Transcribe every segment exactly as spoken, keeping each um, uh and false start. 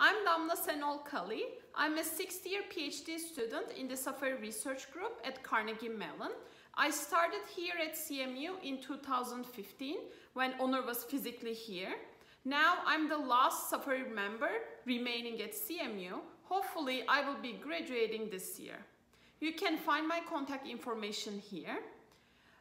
I'm Damla Senol-Cali. I'm a sixth year PhD student in the Safari Research Group at Carnegie Mellon. I started here at C M U in two thousand fifteen when Onur was physically here. Now I'm the last Safari member remaining at C M U. Hopefully I will be graduating this year. You can find my contact information here.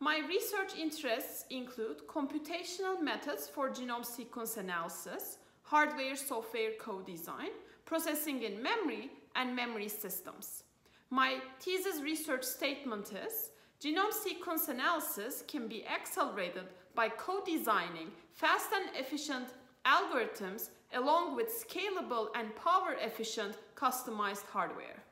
My research interests include computational methods for genome sequence analysis, hardware-software co-design, processing in memory, and memory systems. My thesis research statement is, genome sequence analysis can be accelerated by co-designing fast and efficient algorithms along with scalable and power-efficient customized hardware.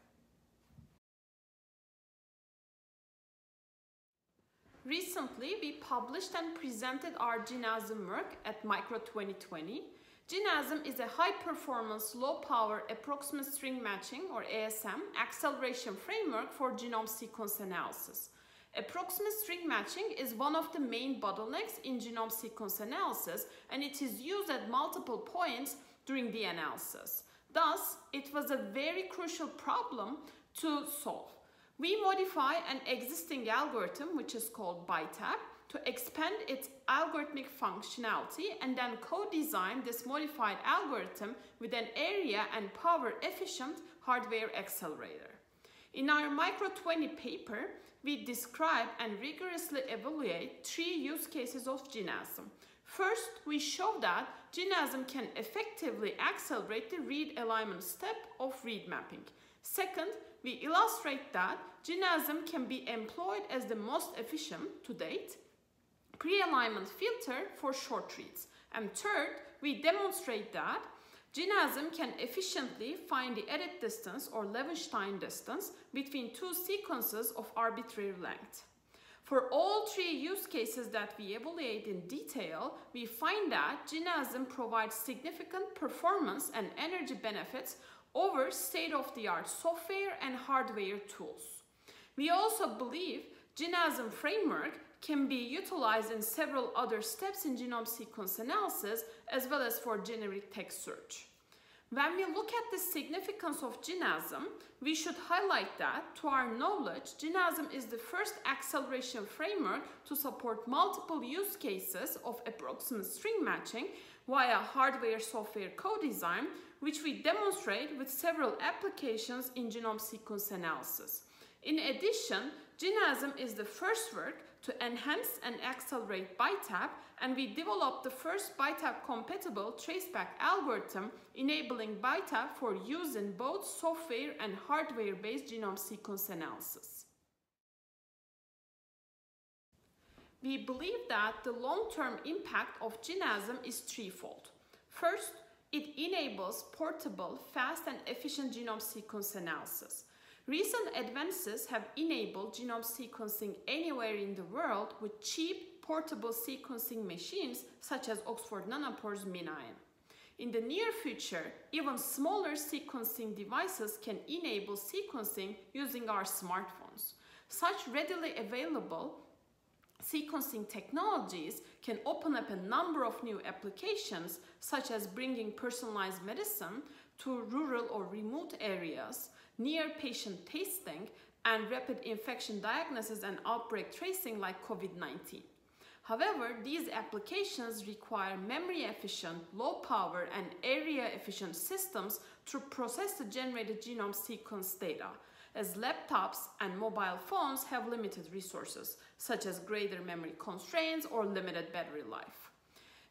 Recently, we published and presented our GenASM work at Micro twenty twenty. GenASM is a high-performance, low-power approximate string matching or A S M acceleration framework for genome sequence analysis. Approximate string matching is one of the main bottlenecks in genome sequence analysis, and it is used at multiple points during the analysis. Thus, it was a very crucial problem to solve. We modify an existing algorithm, which is called BITAP, to expand its algorithmic functionality and then co-design this modified algorithm with an area and power-efficient hardware accelerator. In our Micro twenty paper, we describe and rigorously evaluate three use cases of GenASM. First, we show that GenASM can effectively accelerate the read alignment step of read mapping. Second, we illustrate that GenASM can be employed as the most efficient, to date, pre-alignment filter for short reads. And third, we demonstrate that GenASM can efficiently find the edit distance or Levenshtein distance between two sequences of arbitrary length. For all three use cases that we evaluate in detail, we find that GenASM provides significant performance and energy benefits over state-of-the-art software and hardware tools. We also believe GenASM framework can be utilized in several other steps in genome sequence analysis as well as for generic text search. When we look at the significance of GenASM, we should highlight that, to our knowledge, GenASM is the first acceleration framework to support multiple use cases of approximate string matching via hardware-software co-design, which we demonstrate with several applications in genome sequence analysis. In addition, GenASM is the first work to enhance and accelerate BITAP, and we developed the first BITAP-compatible traceback algorithm, enabling BITAP for use in both software and hardware-based genome sequence analysis. We believe that the long-term impact of GenASM is threefold. First, it enables portable, fast, and efficient genome sequence analysis. Recent advances have enabled genome sequencing anywhere in the world with cheap, portable sequencing machines such as Oxford Nanopore's MinION. In the near future, even smaller sequencing devices can enable sequencing using our smartphones. Such readily available sequencing technologies can open up a number of new applications, such as bringing personalized medicine to rural or remote areas, near patient testing, and rapid infection diagnosis and outbreak tracing like COVID nineteen. However, these applications require memory-efficient, low-power, and area-efficient systems to process the generated genome sequence data, as laptops and mobile phones have limited resources, such as greater memory constraints or limited battery life.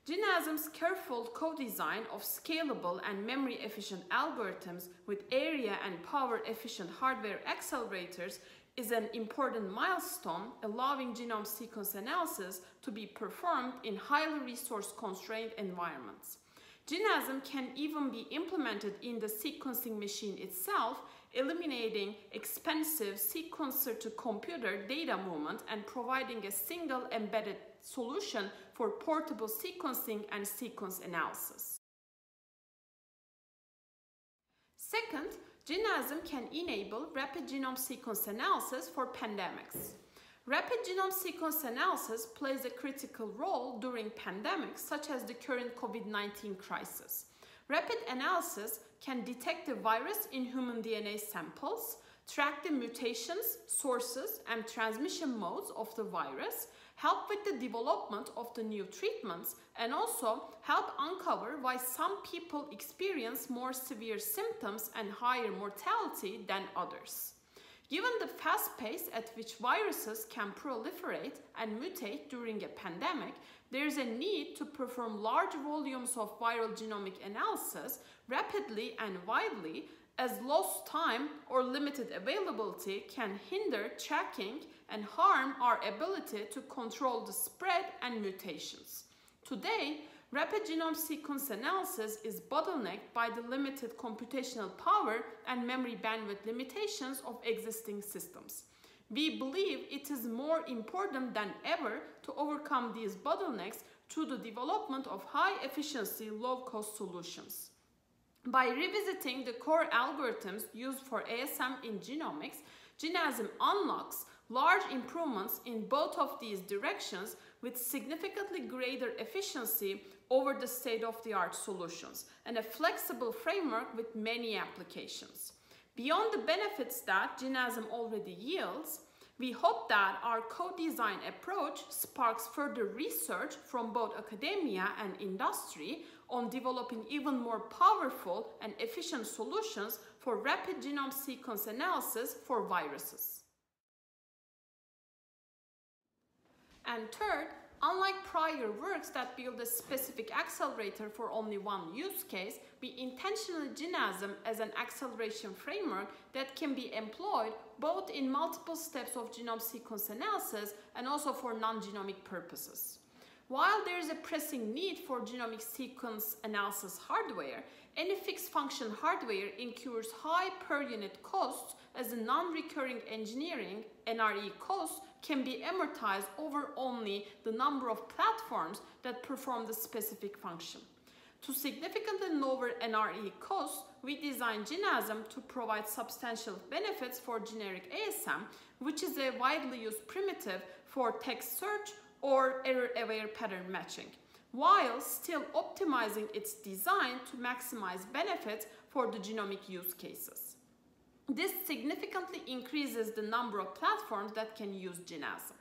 GenASM's careful co-design of scalable and memory-efficient algorithms with area and power-efficient hardware accelerators is an important milestone, allowing genome sequence analysis to be performed in highly resource-constrained environments. GenASM can even be implemented in the sequencing machine itself, eliminating expensive sequencer-to-computer data movement and providing a single embedded solution for portable sequencing and sequence analysis. Second, GenASM can enable rapid genome sequence analysis for pandemics. Rapid genome sequence analysis plays a critical role during pandemics, such as the current COVID nineteen crisis. Rapid analysis can detect the virus in human D N A samples, track the mutations, sources, and transmission modes of the virus, help with the development of the new treatments, and also help uncover why some people experience more severe symptoms and higher mortality than others. Given the fast pace at which viruses can proliferate and mutate during a pandemic, there is a need to perform large volumes of viral genomic analysis rapidly and widely, as lost time or limited availability can hinder tracking and harm our ability to control the spread and mutations. Today, rapid genome sequence analysis is bottlenecked by the limited computational power and memory bandwidth limitations of existing systems. We believe it is more important than ever to overcome these bottlenecks through the development of high-efficiency, low-cost solutions. By revisiting the core algorithms used for A S M in genomics, GenASM unlocks large improvements in both of these directions with significantly greater efficiency over the state-of-the-art solutions and a flexible framework with many applications. Beyond the benefits that GenASM already yields, we hope that our co-design approach sparks further research from both academia and industry on developing even more powerful and efficient solutions for rapid genome sequence analysis for viruses. And third, unlike prior works that build a specific accelerator for only one use case, we intentionally GenASM as an acceleration framework that can be employed both in multiple steps of genome sequence analysis and also for non-genomic purposes. While there is a pressing need for genomic sequence analysis hardware, any fixed function hardware incurs high per unit costs as the non-recurring engineering N R E costs can be amortized over only the number of platforms that perform the specific function. To significantly lower N R E costs, we designed GenASM to provide substantial benefits for generic A S M, which is a widely used primitive for text search or error-aware pattern matching, while still optimizing its design to maximize benefits for the genomic use cases. This significantly increases the number of platforms that can use GenASM.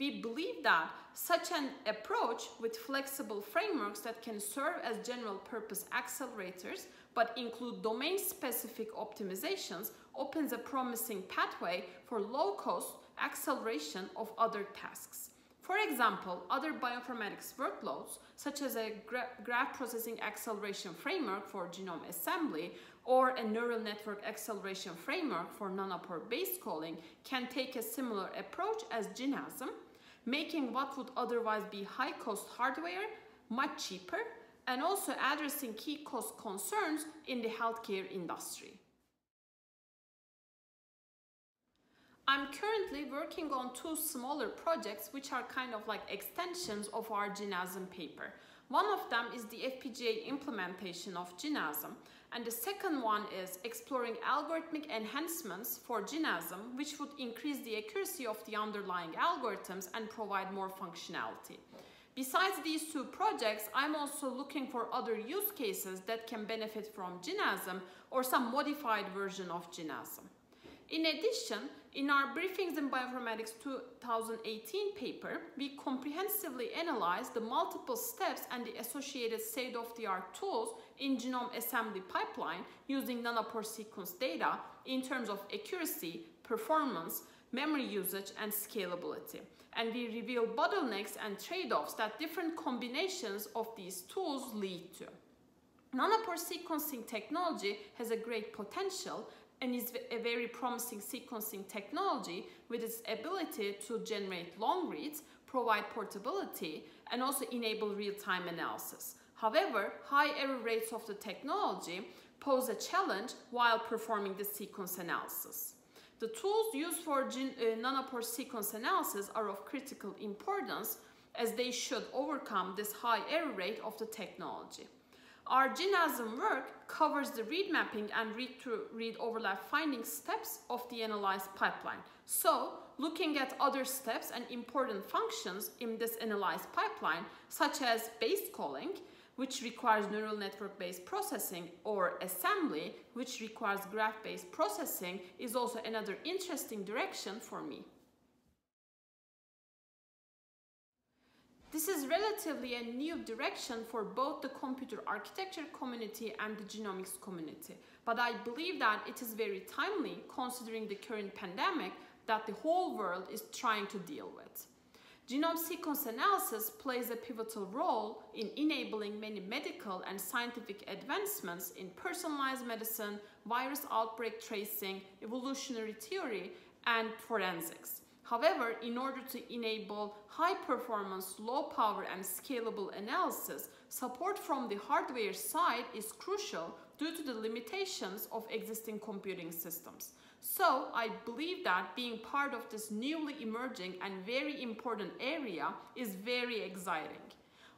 We believe that such an approach with flexible frameworks that can serve as general-purpose accelerators but include domain-specific optimizations opens a promising pathway for low-cost acceleration of other tasks. For example, other bioinformatics workloads, such as a gra graph processing acceleration framework for genome assembly or a neural network acceleration framework for nanopore base calling, can take a similar approach as GenASM, making what would otherwise be high-cost hardware much cheaper and also addressing key cost concerns in the healthcare industry. I'm currently working on two smaller projects which are kind of like extensions of our GenASM paper. One of them is the F P G A implementation of GenASM, and the second one is exploring algorithmic enhancements for GenASM, which would increase the accuracy of the underlying algorithms and provide more functionality. Besides these two projects, I'm also looking for other use cases that can benefit from GenASM or some modified version of GenASM. In addition, in our Briefings in Bioinformatics two thousand eighteen paper, we comprehensively analyzed the multiple steps and the associated state-of-the-art tools in genome assembly pipeline using nanopore sequence data in terms of accuracy, performance, memory usage, and scalability. And we revealed bottlenecks and trade-offs that different combinations of these tools lead to. Nanopore sequencing technology has a great potential and is a very promising sequencing technology with its ability to generate long reads, provide portability, and also enable real-time analysis. However, high error rates of the technology pose a challenge while performing the sequence analysis. The tools used for gen uh, nanopore sequence analysis are of critical importance as they should overcome this high error rate of the technology. Our GenASM work covers the read mapping and read-to-read overlap finding steps of the analyzed pipeline. So, looking at other steps and important functions in this analyzed pipeline, such as base calling, which requires neural network-based processing, or assembly, which requires graph-based processing, is also another interesting direction for me. This is relatively a new direction for both the computer architecture community and the genomics community, but I believe that it is very timely considering the current pandemic that the whole world is trying to deal with. Genome sequence analysis plays a pivotal role in enabling many medical and scientific advancements in personalized medicine, virus outbreak tracing, evolutionary theory, and forensics. However, in order to enable high-performance, low-power, and scalable analysis, support from the hardware side is crucial due to the limitations of existing computing systems. So, I believe that being part of this newly emerging and very important area is very exciting.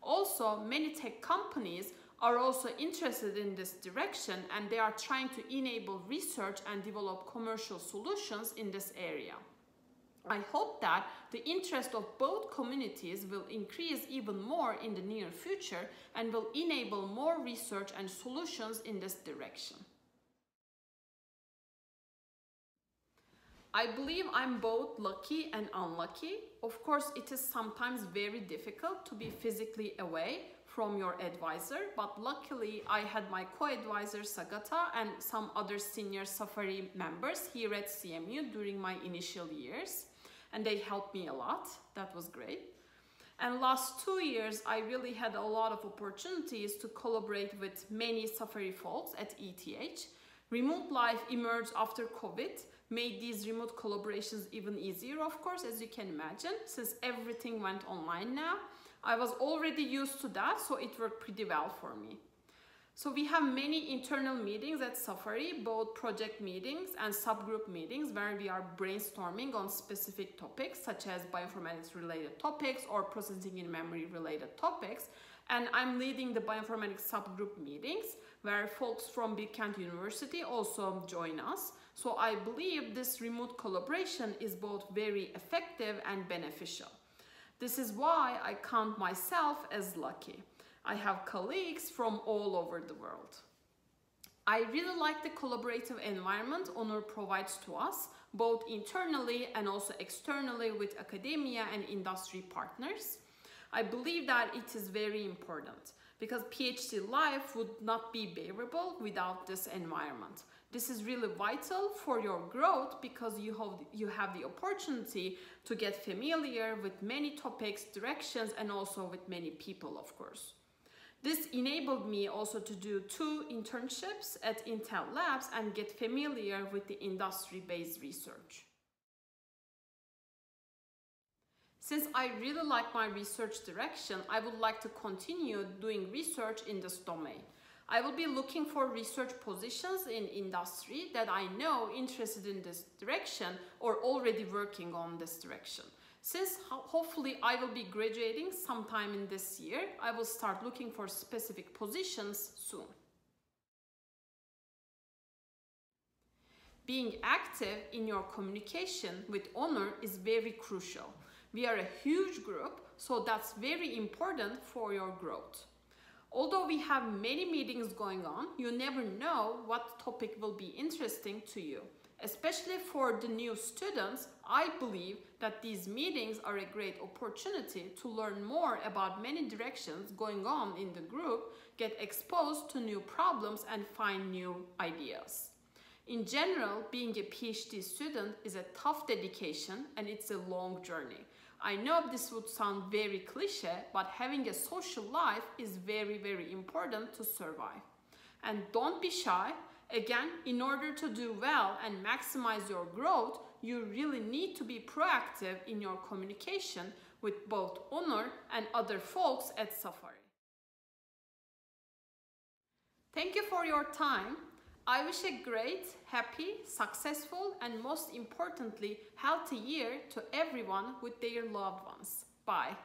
Also, many tech companies are also interested in this direction, and they are trying to enable research and develop commercial solutions in this area. I hope that the interest of both communities will increase even more in the near future and will enable more research and solutions in this direction. I believe I'm both lucky and unlucky. Of course, it is sometimes very difficult to be physically away from your advisor, but luckily I had my co-advisor Sagata and some other senior Safari members here at C M U during my initial years, and they helped me a lot. That was great. And last two years, I really had a lot of opportunities to collaborate with many Safari folks at E T H. Remote life emerged after COVID, made these remote collaborations even easier, of course, as you can imagine, since everything went online now. I was already used to that, so it worked pretty well for me. So we have many internal meetings at Safari, both project meetings and subgroup meetings, where we are brainstorming on specific topics, such as bioinformatics-related topics or processing in memory-related topics. And I'm leading the bioinformatics subgroup meetings, where folks from Bilkent University also join us. So I believe this remote collaboration is both very effective and beneficial. This is why I count myself as lucky. I have colleagues from all over the world. I really like the collaborative environment Onur provides to us, both internally and also externally with academia and industry partners. I believe that it is very important because PhD life would not be bearable without this environment. This is really vital for your growth because you have, you have the opportunity to get familiar with many topics, directions, and also with many people, of course. This enabled me also to do two internships at Intel Labs and get familiar with the industry-based research. Since I really like my research direction, I would like to continue doing research in this domain. I will be looking for research positions in industry that I know interested in this direction or already working on this direction. Since ho- hopefully I will be graduating sometime in this year, I will start looking for specific positions soon. Being active in your communication with Onur is very crucial. We are a huge group, so that's very important for your growth. Although we have many meetings going on, you never know what topic will be interesting to you. Especially for the new students, I believe that these meetings are a great opportunity to learn more about many directions going on in the group, get exposed to new problems, and find new ideas. In general, being a PhD student is a tough dedication and it's a long journey. I know this would sound very cliché, but having a social life is very, very important to survive. And don't be shy. Again, in order to do well and maximize your growth, you really need to be proactive in your communication with both Onur and other folks at Safari. Thank you for your time. I wish a great, happy, successful, and most importantly, healthy year to everyone with their loved ones. Bye.